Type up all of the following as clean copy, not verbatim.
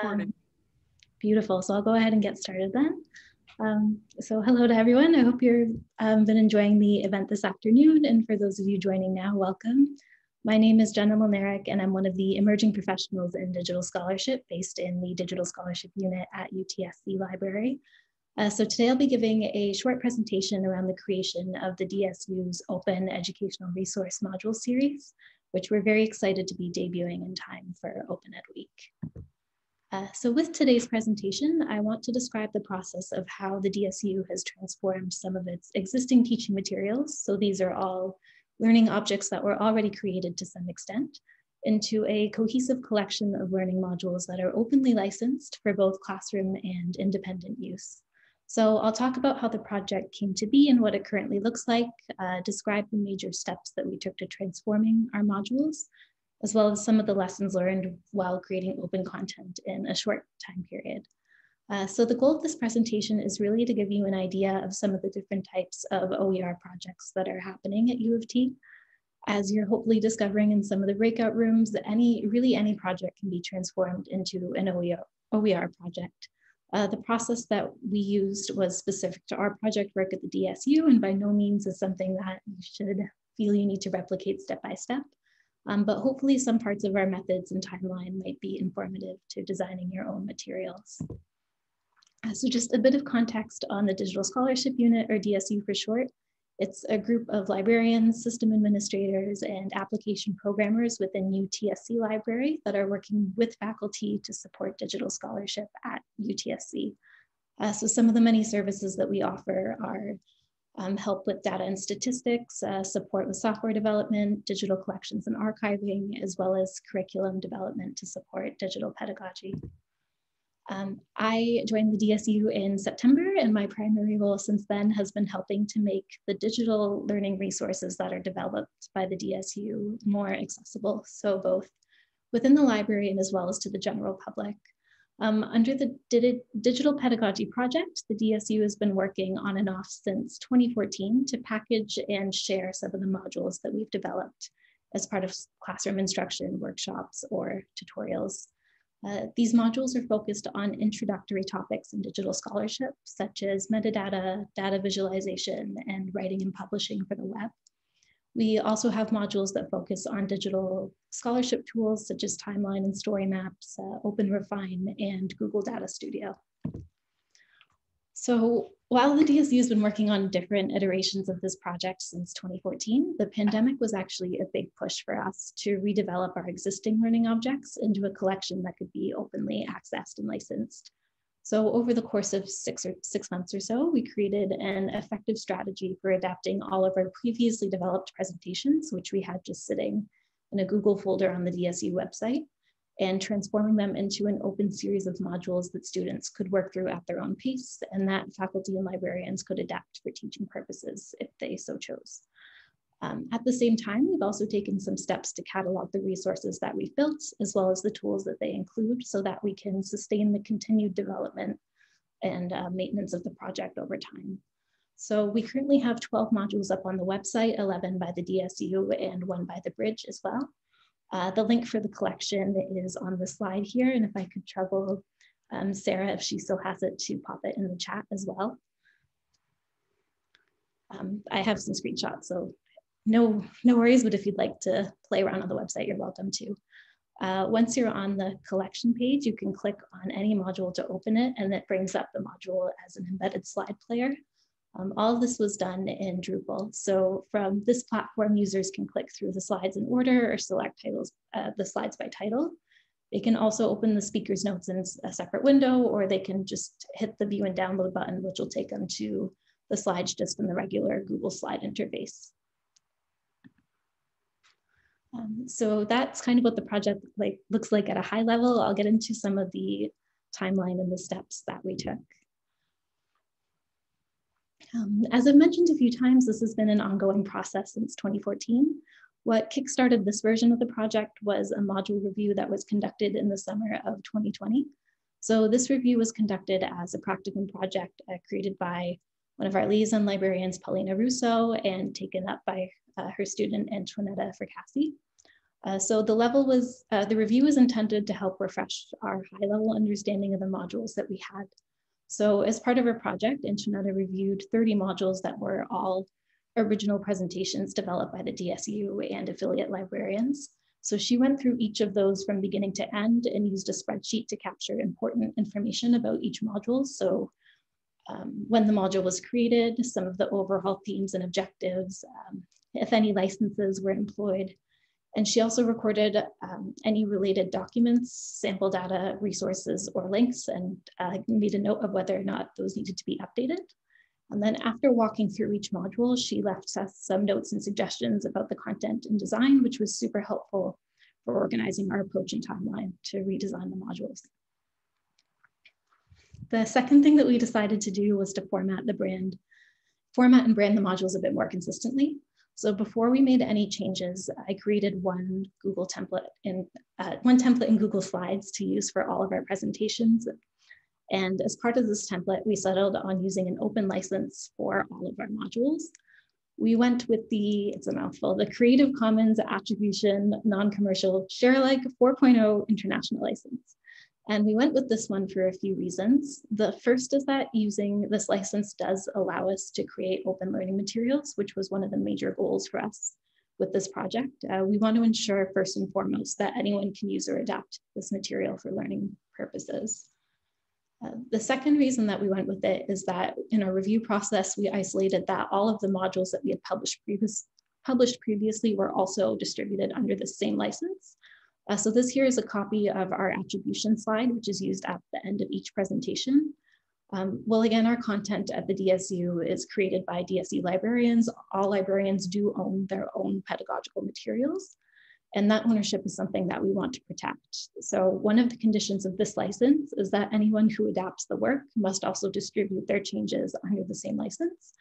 recording. Beautiful. So I'll go ahead and get started then. So hello to everyone. I hope you've been enjoying the event this afternoon. And for those of you joining now, welcome. My name is Jenna Mlynaryk, and I'm one of the emerging professionals in digital scholarship based in the Digital Scholarship Unit at UTSC Library. So today I'll be giving a short presentation around the creation of the DSU's Open Educational Resource module series, which we're very excited to be debuting in time for Open Ed Week. So with today's presentation, I want to describe the process of how the DSU has transformed some of its existing teaching materials. So these are all learning objects that were already created to some extent into a cohesive collection of learning modules that are openly licensed for both classroom and independent use. So I'll talk about how the project came to be and what it currently looks like, describe the major steps that we took to transforming our modules, as well as some of the lessons learned while creating open content in a short time period. So the goal of this presentation is really to give you an idea of some of the different types of OER projects that are happening at U of T. As you're hopefully discovering in some of the breakout rooms, really any project can be transformed into an OER project. The process that we used was specific to our project work at the DSU, and by no means is something that you should feel you need to replicate step by step. But hopefully some parts of our methods and timeline might be informative to designing your own materials. So just a bit of context on the Digital Scholarship Unit, or DSU for short. It's a group of librarians, system administrators, and application programmers within UTSC Library that are working with faculty to support digital scholarship at UTSC. So some of the many services that we offer are help with data and statistics, support with software development, digital collections and archiving, as well as curriculum development to support digital pedagogy. I joined the DSU in September, and my primary role since then has been helping to make the digital learning resources that are developed by the DSU more accessible, so both within the library and as well as to the general public. Under the Digital Pedagogy Project, the DSU has been working on and off since 2014 to package and share some of the modules that we've developed as part of classroom instruction, workshops, or tutorials. These modules are focused on introductory topics in digital scholarship, such as metadata, data visualization, and writing and publishing for the web. We also have modules that focus on digital scholarship tools such as Timeline and Story Maps, OpenRefine, and Google Data Studio. So while the DSU has been working on different iterations of this project since 2014, the pandemic was actually a big push for us to redevelop our existing learning objects into a collection that could be openly accessed and licensed. So over the course of six months or so, we created an effective strategy for adapting all of our previously developed presentations, which we had just sitting in a Google folder on the DSU website, and transforming them into an open series of modules that students could work through at their own pace, and that faculty and librarians could adapt for teaching purposes if they so chose. At the same time, we've also taken some steps to catalog the resources that we've built, as well as the tools that they include, so that we can sustain the continued development and maintenance of the project over time. So we currently have 12 modules up on the website, 11 by the DSU and 1 by the Bridge as well. The link for the collection is on the slide here, and if I could trouble Sarah, if she still has it, to pop it in the chat as well. I have some screenshots, so no worries, but if you'd like to play around on the website, you're welcome to. Once you're on the collection page, you can click on any module to open it, and it brings up the module as an embedded slide player. All of this was done in Drupal. So from this platform, users can click through the slides in order or select titles, the slides by title. They can also open the speaker's notes in a separate window, or they can just hit the view and download button, which will take them to the slides just in the regular Google slide interface. So that's kind of what the project looks like at a high level. I'll get into some of the timeline and the steps that we took. As I've mentioned a few times, this has been an ongoing process since 2014. What kickstarted this version of the project was a module review that was conducted in the summer of 2020. So this review was conducted as a practicum project created by one of our liaison librarians, Paulina Russo, and taken up by her student, Antoinetta Fricasse. So the review was intended to help refresh our high-level understanding of the modules that we had. So as part of our project, Antoinetta reviewed 30 modules that were all original presentations developed by the DSU and affiliate librarians. So she went through each of those from beginning to end and used a spreadsheet to capture important information about each module. So when the module was created, some of the overall themes and objectives, if any licenses were employed. And she also recorded any related documents, sample data, resources, or links, and made a note of whether or not those needed to be updated. And then after walking through each module, she left us some notes and suggestions about the content and design, which was super helpful for organizing our approach and timeline to redesign the modules. The second thing that we decided to do was to format and brand the modules a bit more consistently. So before we made any changes, I created one template in Google Slides to use for all of our presentations. And as part of this template, we settled on using an open license for all of our modules. We went with it's a mouthful, the Creative Commons Attribution Non-Commercial ShareAlike 4.0 International License. And we went with this one for a few reasons. The first is that using this license does allow us to create open learning materials, which was one of the major goals for us with this project. We want to ensure first and foremost that anyone can use or adapt this material for learning purposes. The second reason that we went with it is that in our review process, we isolated that all of the modules that we had published previously were also distributed under the same license. So this here is a copy of our attribution slide, which is used at the end of each presentation. Well, again, our content at the DSU is created by DSU librarians. All librarians do own their own pedagogical materials, and that ownership is something that we want to protect. So one of the conditions of this license is that anyone who adapts the work must also distribute their changes under the same license,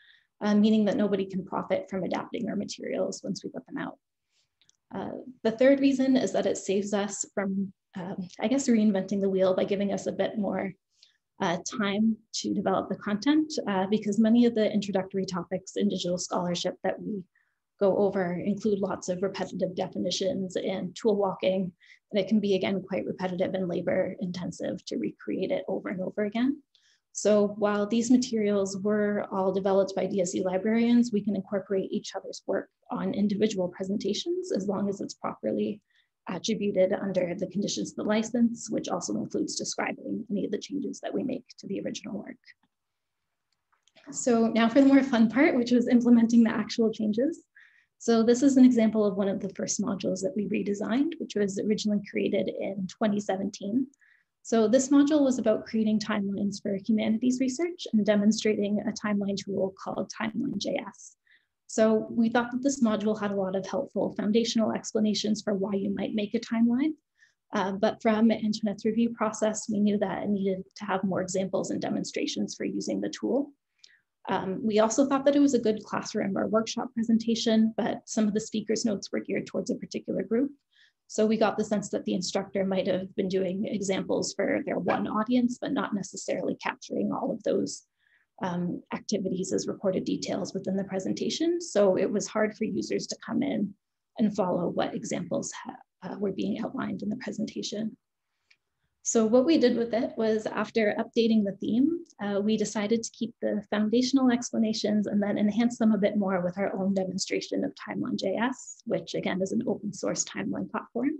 meaning that nobody can profit from adapting our materials once we put them out. The third reason is that it saves us from, I guess, reinventing the wheel by giving us a bit more time to develop the content, because many of the introductory topics in digital scholarship that we go over include lots of repetitive definitions and tool walking, and it can be, again, quite repetitive and labor intensive to recreate it over and over again. So while these materials were all developed by DSU librarians, we can incorporate each other's work on individual presentations as long as it's properly attributed under the conditions of the license, which also includes describing any of the changes that we make to the original work. So now for the more fun part, which was implementing the actual changes. So this is an example of one of the first modules that we redesigned, which was originally created in 2017. So this module was about creating timelines for humanities research and demonstrating a timeline tool called TimelineJS. So we thought that this module had a lot of helpful foundational explanations for why you might make a timeline, but from Antoinette's review process, we knew that it needed to have more examples and demonstrations for using the tool. We also thought that it was a good classroom or workshop presentation, but some of the speakers' notes were geared towards a particular group. So we got the sense that the instructor might have been doing examples for their one audience, but not necessarily capturing all of those activities as recorded details within the presentation. So it was hard for users to come in and follow what examples were being outlined in the presentation. So what we did with it was, after updating the theme, we decided to keep the foundational explanations and then enhance them a bit more with our own demonstration of TimelineJS, which again is an open source timeline platform.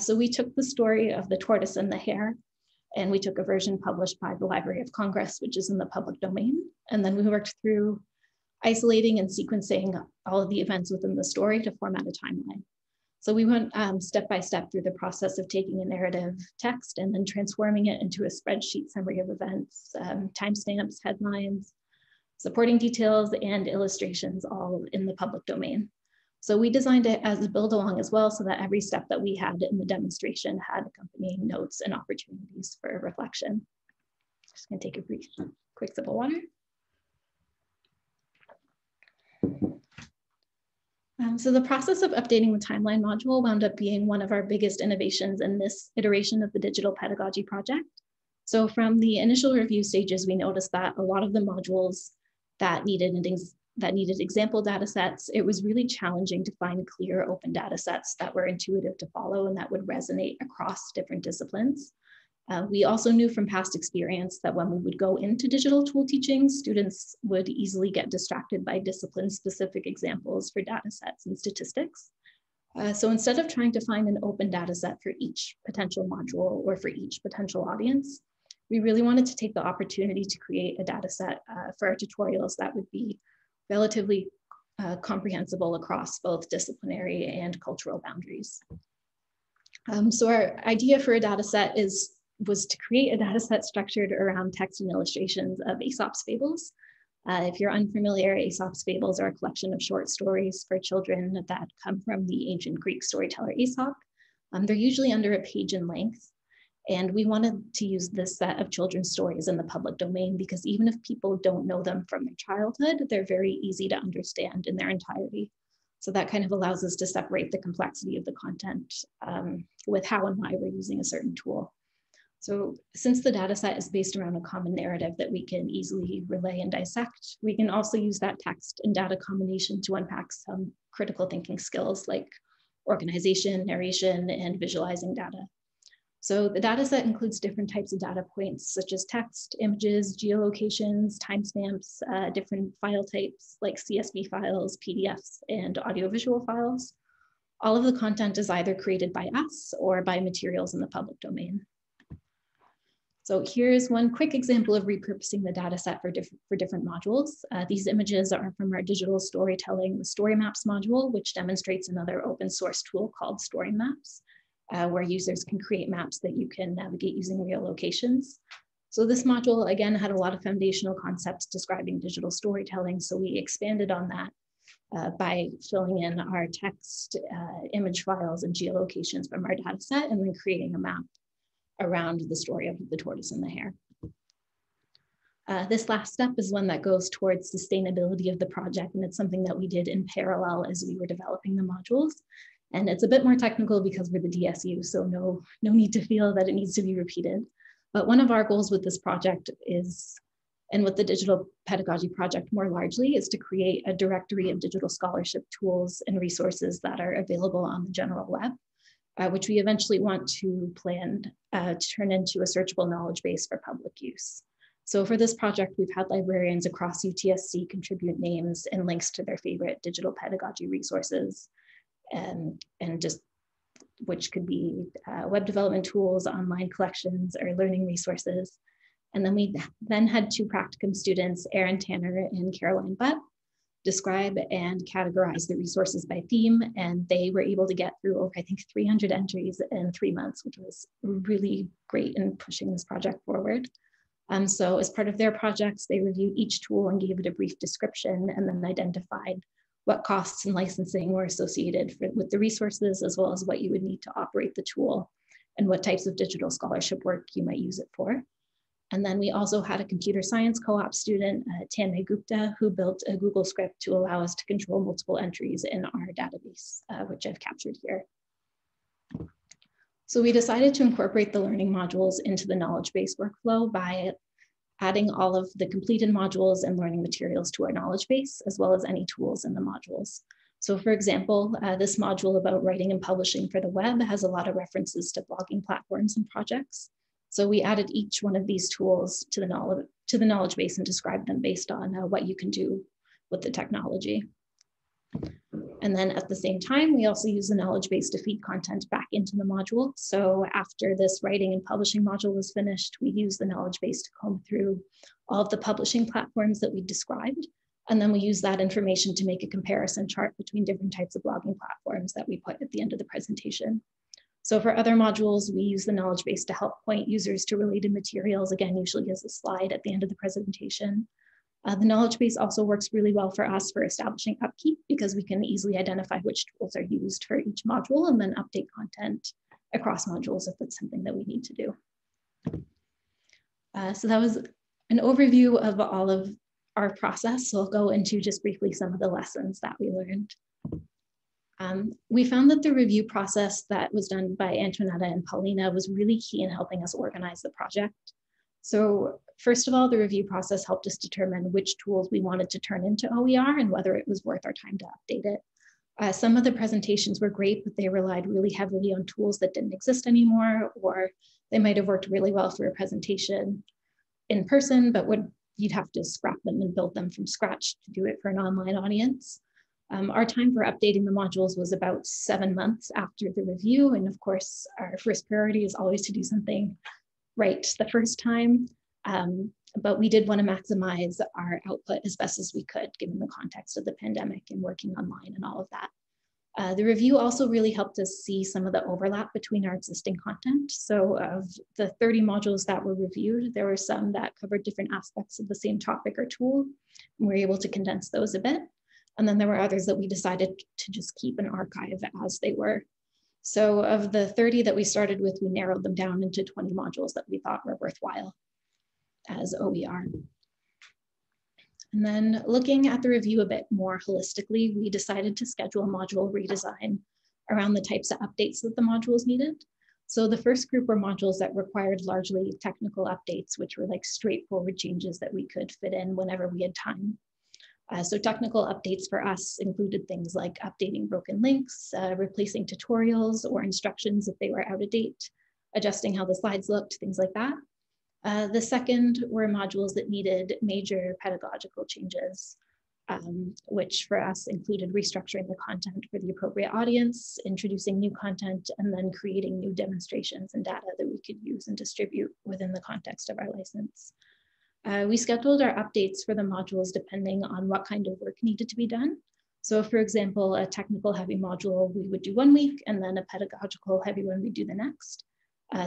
So we took the story of the tortoise and the hare, and we took a version published by the Library of Congress, which is in the public domain. And then we worked through isolating and sequencing all of the events within the story to format a timeline. So we went step by step through the process of taking a narrative text and then transforming it into a spreadsheet summary of events, timestamps, headlines, supporting details, and illustrations, all in the public domain. So we designed it as a build along as well, so that every step that we had in the demonstration had accompanying notes and opportunities for reflection. Just gonna take a quick sip of water. So the process of updating the timeline module wound up being one of our biggest innovations in this iteration of the digital pedagogy project. So from the initial review stages, we noticed that a lot of the modules that needed an that needed example data sets. It was really challenging to find clear open data sets that were intuitive to follow and that would resonate across different disciplines. We also knew from past experience that when we would go into digital tool teaching, students would easily get distracted by discipline-specific examples for data sets and statistics. So instead of trying to find an open data set for each potential module or for each potential audience, we really wanted to take the opportunity to create a data set for our tutorials that would be relatively comprehensible across both disciplinary and cultural boundaries. So our idea for a data set was to create a data set structured around text and illustrations of Aesop's Fables. If you're unfamiliar, Aesop's Fables are a collection of short stories for children that come from the ancient Greek storyteller Aesop. They're usually under a page in length. And we wanted to use this set of children's stories in the public domain because even if people don't know them from their childhood, they're very easy to understand in their entirety. So that kind of allows us to separate the complexity of the content with how and why we're using a certain tool. So since the data set is based around a common narrative that we can easily relay and dissect, we can also use that text and data combination to unpack some critical thinking skills like organization, narration, and visualizing data. So the data set includes different types of data points, such as text, images, geolocations, timestamps, different file types like CSV files, PDFs, and audiovisual files. All of the content is either created by us or by materials in the public domain. So here's one quick example of repurposing the data set for different modules. These images are from our digital storytelling, the Story Maps module, which demonstrates another open source tool called Story Maps, where users can create maps that you can navigate using real locations. So this module, again, had a lot of foundational concepts describing digital storytelling. So we expanded on that by filling in our text, image files, and geolocations from our data set, and then creating a map around the story of the tortoise and the hare. This last step is one that goes towards sustainability of the project, and it's something that we did in parallel as we were developing the modules. And it's a bit more technical because we're the DSU, so no need to feel that it needs to be repeated. But one of our goals with this project is, and with the Digital Pedagogy Project more largely, is to create a directory of digital scholarship tools and resources that are available on the general web, which we eventually want to plan to turn into a searchable knowledge base for public use. So for this project, we've had librarians across UTSC contribute names and links to their favorite digital pedagogy resources, and just which could be web development tools, online collections, or learning resources. And then we had two practicum students, Erin Tanner and Caroline Butt, describe and categorize the resources by theme, and they were able to get through over, I think, 300 entries in 3 months, which was really great in pushing this project forward. So as part of their projects, they reviewed each tool and gave it a brief description, and then identified what costs and licensing were associated with the resources, as well as what you would need to operate the tool and what types of digital scholarship work you might use it for. And then we also had a computer science co-op student, Tanmay Gupta, who built a Google script to allow us to control multiple entries in our database, which I've captured here. So we decided to incorporate the learning modules into the knowledge base workflow by adding all of the completed modules and learning materials to our knowledge base, as well as any tools in the modules. So for example, this module about writing and publishing for the web has a lot of references to blogging platforms and projects. So we added each one of these tools to the knowledge base and described them based on what you can do with the technology. And then at the same time, we also use the knowledge base to feed content back into the module. So after this writing and publishing module was finished, we used the knowledge base to comb through all of the publishing platforms that we described. And then we use that information to make a comparison chart between different types of blogging platforms that we put at the end of the presentation. So for other modules, we use the knowledge base to help point users to related materials, again, usually as a slide at the end of the presentation. The knowledge base also works really well for us for establishing upkeep because we can easily identify which tools are used for each module and then update content across modules if it's something that we need to do. So that was an overview of all of our process. So I'll go into just briefly some of the lessons that we learned. We found that the review process that was done by Antoinetta and Paulina was really key in helping us organize the project. So first of all, the review process helped us determine which tools we wanted to turn into OER and whether it was worth our time to update it. Some of the presentations were great, but they relied really heavily on tools that didn't exist anymore, or they might have worked really well for a presentation in person, but you'd have to scrap them and build them from scratch to do it for an online audience. Our time for updating the modules was about 7 months after the review. And of course, our first priority is always to do something right the first time. But we did want to maximize our output as best as we could, given the context of the pandemic and working online and all of that. The review also really helped us see some of the overlap between our existing content. So of the 30 modules that were reviewed, there were some that covered different aspects of the same topic or tool. We were able to condense those a bit. And then there were others that we decided to just keep an archive as they were. So of the 30 that we started with, we narrowed them down into 20 modules that we thought were worthwhile as OER. And then looking at the review a bit more holistically, we decided to schedule a module redesign around the types of updates that the modules needed. So the first group were modules that required largely technical updates, which were like straightforward changes that we could fit in whenever we had time. So technical updates for us included things like updating broken links, replacing tutorials or instructions if they were out of date, adjusting how the slides looked, things like that. The second were modules that needed major pedagogical changes, which for us included restructuring the content for the appropriate audience, introducing new content, and then creating new demonstrations and data that we could use and distribute within the context of our license. We scheduled our updates for the modules depending on what kind of work needed to be done. So for example, a technical heavy module we would do 1 week, and then a pedagogical heavy one we do the next.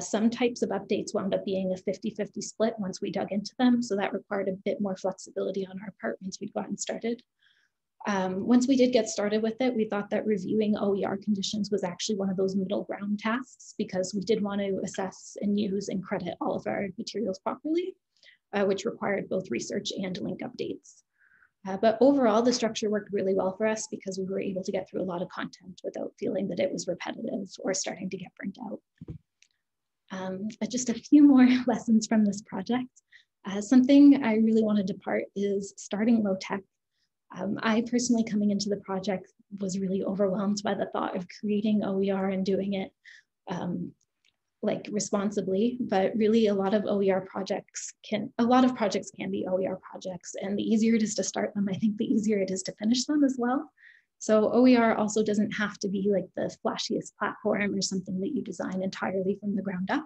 Some types of updates wound up being a 50-50 split once we dug into them. So that required a bit more flexibility on our part once we'd gotten started. Once we did get started with it, we thought that reviewing OER conditions was actually one of those middle ground tasks, because we did want to assess and use and credit all of our materials properly, which required both research and link updates. But overall, the structure worked really well for us because we were able to get through a lot of content without feeling that it was repetitive or starting to get burnt out. Just a few more lessons from this project. Something I really wanted to part is starting low tech. I personally, coming into the project, was really overwhelmed by the thought of creating OER and doing it like responsibly, but really a lot of projects can be OER projects, and the easier it is to start them, I think the easier it is to finish them as well. So OER also doesn't have to be like the flashiest platform or something that you design entirely from the ground up.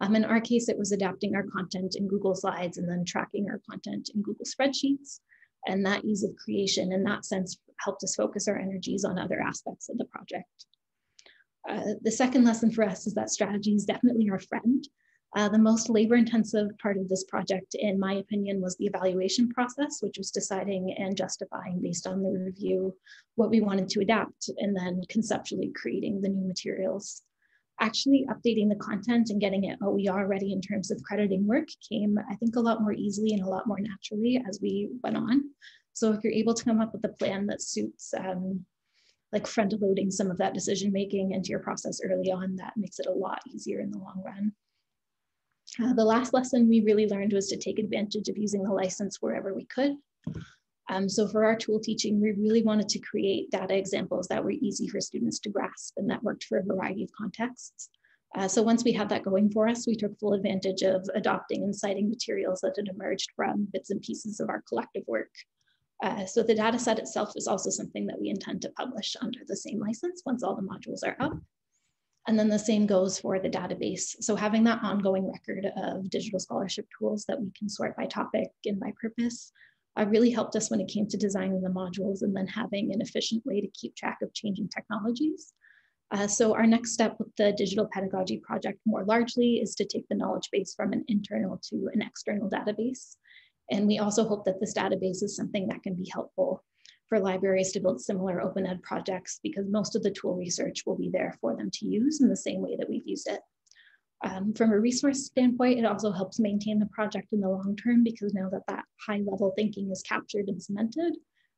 In our case, it was adapting our content in Google Slides and then tracking our content in Google Spreadsheets. And that ease of creation in that sense helped us focus our energies on other aspects of the project. The second lesson for us is that strategy is definitely our friend. The most labor-intensive part of this project, in my opinion, was the evaluation process, which was deciding and justifying based on the review what we wanted to adapt, and then conceptually creating the new materials. Actually updating the content and getting it OER ready in terms of crediting work came, I think, a lot more easily and a lot more naturally as we went on. So if you're able to come up with a plan that suits like front-loading some of that decision-making into your process early on, that makes it a lot easier in the long run. The last lesson we really learned was to take advantage of using the license wherever we could. So for our tool teaching, we really wanted to create data examples that were easy for students to grasp and that worked for a variety of contexts. So once we had that going for us, we took full advantage of adopting and citing materials that had emerged from bits and pieces of our collective work. So the data set itself is also something that we intend to publish under the same license once all the modules are up. And then the same goes for the database. So having that ongoing record of digital scholarship tools that we can sort by topic and by purpose really helped us when it came to designing the modules and then having an efficient way to keep track of changing technologies. So our next step with the digital pedagogy project more largely is to take the knowledge base from an internal to an external database. And we also hope that this database is something that can be helpful for libraries to build similar open ed projects, because most of the tool research will be there for them to use in the same way that we've used it. From a resource standpoint, it also helps maintain the project in the long term, because now that high level thinking is captured and cemented,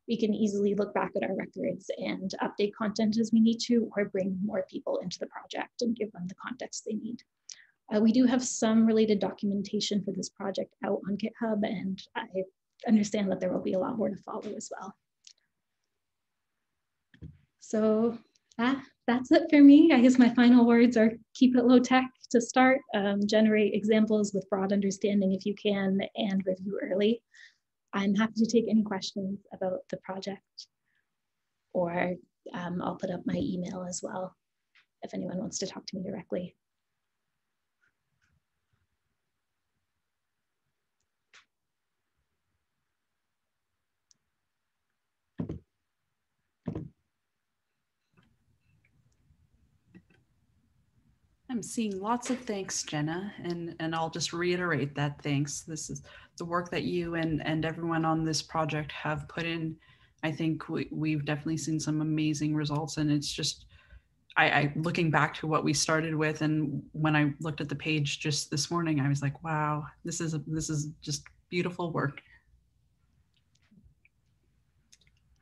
we can easily look back at our records and update content as we need to, or bring more people into the project and give them the context they need. We do have some related documentation for this project out on GitHub, and I understand that there will be a lot more to follow as well. So that's it for me. I guess my final words are keep it low tech to start, generate examples with broad understanding if you can, and review early. I'm happy to take any questions about the project, or I'll put up my email as well if anyone wants to talk to me directly. I'm seeing lots of thanks, Jenna, and I'll just reiterate that thanks. This is the work that you and everyone on this project have put in. I think we've definitely seen some amazing results, and it's just, I looking back to what we started with, and when I looked at the page just this morning, I was like, wow, this is just beautiful work.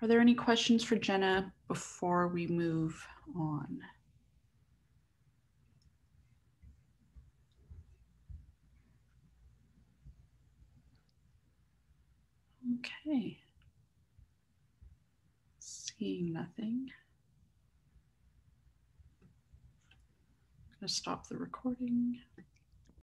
Are there any questions for Jenna before we move on? Okay, seeing nothing. I'm going to stop the recording.